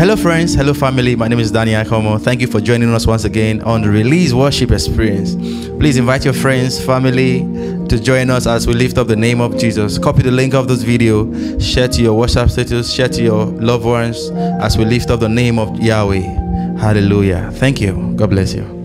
Hello friends, hello family, my name is Daniel Aikhomu. Thank you for joining us once again on the Release Worship Experience. Please invite your friends, family to join us as we lift up the name of Jesus. Copy the link of this video, share to your WhatsApp status, share to your loved ones as we lift up the name of Yahweh. Hallelujah. Thank you. God bless you.